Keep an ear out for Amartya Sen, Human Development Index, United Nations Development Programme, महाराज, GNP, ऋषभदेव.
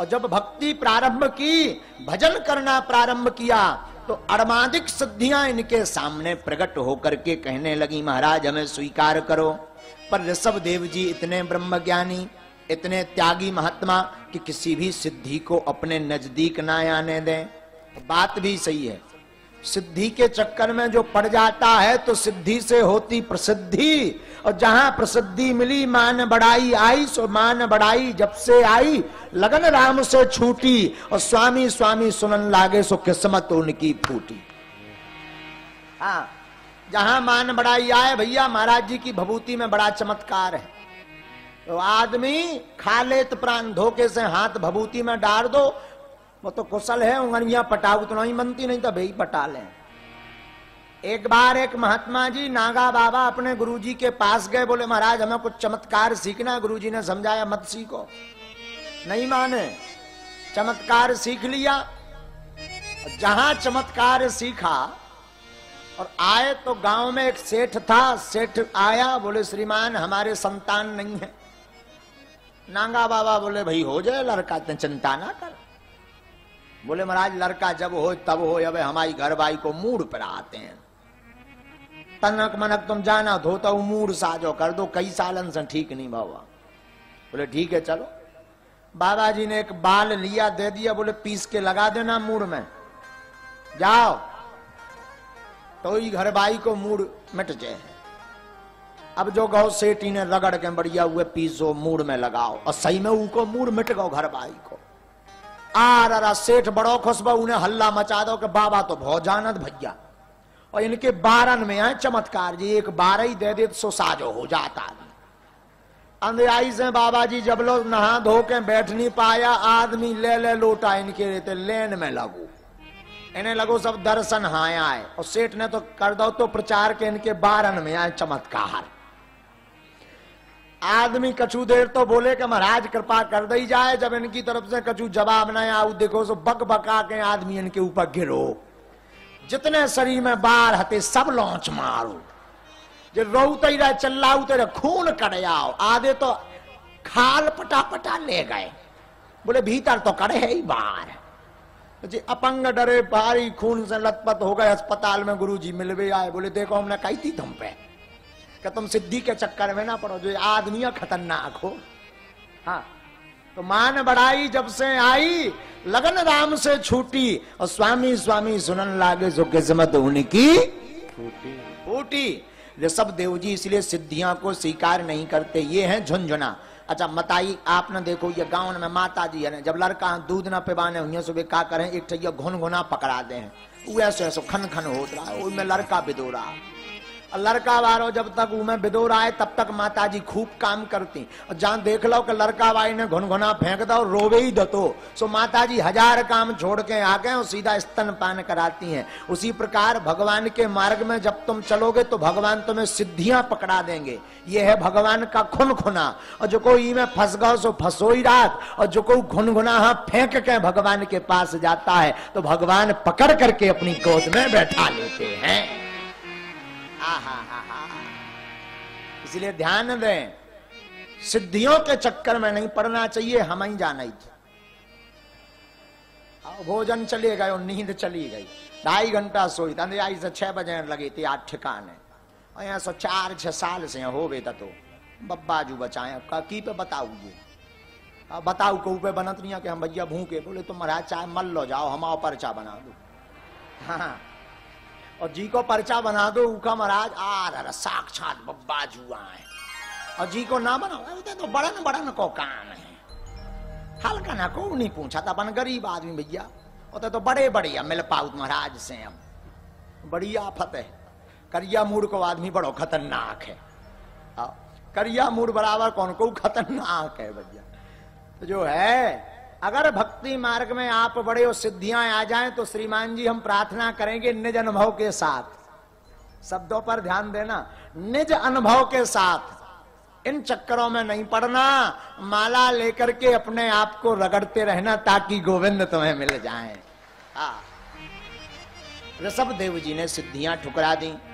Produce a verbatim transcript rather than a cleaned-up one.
और जब भक्ति प्रारंभ की, भजन करना प्रारंभ किया, तो अरमादिक सिद्धियां इनके सामने प्रकट होकर के कहने लगी, महाराज हमें स्वीकार करो। पर ऋषभदेव जी इतने ब्रह्मज्ञानी, इतने त्यागी महात्मा कि किसी भी सिद्धि को अपने नजदीक ना आने दें। बात भी सही है, सिद्धि के चक्कर में जो पड़ जाता है तो सिद्धि से होती प्रसिद्धि, और जहां प्रसिद्धि मिली मान बढ़ाई आई। सो मान बढ़ाई जब से आई, लगन राम से छूटी, और स्वामी स्वामी सुनन लागे सो किस्मत उनकी फूटी। हाँ, जहां मान बढ़ाई आए, भैया महाराज जी की भभूति में बड़ा चमत्कार है। तो आदमी खा ले तो प्राण, धोखे से हाथ भभूति में डाल दो, वो तो कुशल है, उंगलियां पटाऊ तो नहीं बनती, नहीं तो भाई पटा लें। एक बार एक महात्मा जी नागा बाबा अपने गुरुजी के पास गए, बोले महाराज हमें कुछ चमत्कार सीखना। गुरुजी ने समझाया मत सीखो, नहीं माने। चमत्कार सीख लिया, जहां चमत्कार सीखा और आए तो गांव में एक सेठ था। सेठ आया, बोले श्रीमान हमारे संतान नहीं है। नागा बाबा बोले भाई हो जाए लड़का, इतनी चिंता ना कर। बोले महाराज लड़का जब हो तब हो, अब हमारी घरवाई को मूड पर आते हैं, तनक मनक तुम जाना धोता हूं, मूड साजो कर दो, कई सालन से ठीक नहीं बाबा। बोले ठीक है चलो। बाबा जी ने एक बाल लिया, दे दिया, बोले पीस के लगा देना मूड में, जाओ तो ही घरवाई को मूड मिट जाए। अब जो गौ सेठी ने रगड़ के बढ़िया हुए पीसो, मूड में लगाओ, और सही में उनको मूड मिट गो घरवाई को। आ रा सेठ बड़ो खुशबा, उन्हें हल्ला मचा दो कि बाबा तो बहुत जानत भैया, और इनके बारन में आए चमत्कार जी, एक बार ही दे दे सो साजो हो जाता। अंधेराई से बाबा जी जब लोग नहा धो के बैठ नहीं पाया, आदमी ले ले लोटा इनके रहते, लेन में लगो, इन्हें लगो सब दर्शन हाय आए। और सेठ ने तो कर दो तो प्रचार के, इनके बारन में आए चमत्कार। आदमी कछु देर तो बोले कि महाराज कृपा कर दी जाए, जब इनकी तरफ से कछु जवाब न आऊ, देखो सो बक बका के आदमी इनके ऊपर गिरो, जितने शरीर में बार हते सब लॉन्च मारो, जो रोऊ तेरा चिल्लाऊ तेरा खून कड़ आओ। आधे तो खाल पटा पटा ले गए, बोले भीतर तो कड़े है ही बार जी। अपंग डरे भारी, खून से लथपथ हो गए। अस्पताल में गुरुजी मिलवे आए, बोले देखो हमने कही थी तुम पे कि तुम सिद्धि के चक्कर में ना पड़ो, जो आदमी खतरनाक हो। हाँ, तो मान बढ़ाई जब से आई, लगन राम से छूटी, और स्वामी स्वामी सुनन लागे जो किस्मत उनकी फूटी फूटी। ऋषभदेव जी इसलिए सिद्धियां को स्वीकार नहीं करते, ये हैं झुंझुना। अच्छा मताई आपने देखो, ये गांव में माता जी है, जब लड़का दूध न पिबाने हुए सुबह का करें, एक ठिया घुन घुना पकड़ा दे, ऐसे ऐसे खन खन हो रहा है, उनमें लड़का बिदो रहा। लड़का वारो जब तक उमें बिदोर आए तब तक माता जी खूब काम करती, और जहां देख लो कि लड़का वाई ने घुनघुना फेंक दो, रोवे ही दतो, सो माता जी हजार काम छोड़ के आ गए और सीधा स्तनपान कराती हैं। उसी प्रकार भगवान के मार्ग में जब तुम चलोगे तो भगवान तुम्हें सिद्धियां पकड़ा देंगे। ये है भगवान का खुन खुना, और जो कोई में फंस गो सो फंसो ही रात, और जो कोई घुनघुना फेंक के भगवान के पास जाता है तो भगवान पकड़ करके अपनी गोद में बैठा लेते हैं। इसलिए ध्यान दें, सिद्धियों के चक्कर में नहीं पड़ना चाहिए, हमें ही जाना ही चाहिए। भोजन चले गए और नींद चली गई, ढाई घंटा सोई था, आई से छह बजे लगी थी आठ ठिकाने, और यहाँ सो चार छह साल से हो गए था। तो बब्बा जू बचाए की पे बताऊ, ये बताऊ कहू पे बनत नहीं कि हम भैया भूखे। बोले तुम महाराज चाहे मल लो, जाओ हमारा पर्चा बना दो। हाँ, और जी को पर्चा बना दो, उका महाराज आ साक्षात बब्बा जुआ है, और जी को ना बनाओ तो बड़न बड़न को काम है, हल्का ना को नहीं पूछा था, अपन गरीब आदमी भैया, और तो बड़े बड़े मिल पाऊ महाराज से, हम बड़ी आफत है। करिया मूड को आदमी बड़ो खतरनाक है, करिया मूड बराबर कौन को खतरनाक है भैया। तो जो है, अगर भक्ति मार्ग में आप बड़े और सिद्धियां आ जाएं तो श्रीमान जी हम प्रार्थना करेंगे निज अनुभव के साथ, शब्दों पर ध्यान देना, निज अनुभव के साथ इन चक्करों में नहीं पड़ना, माला लेकर के अपने आप को रगड़ते रहना ताकि गोविंद तुम्हें मिल जाएं। ऋषभदेव जी ने सिद्धियां ठुकरा दी।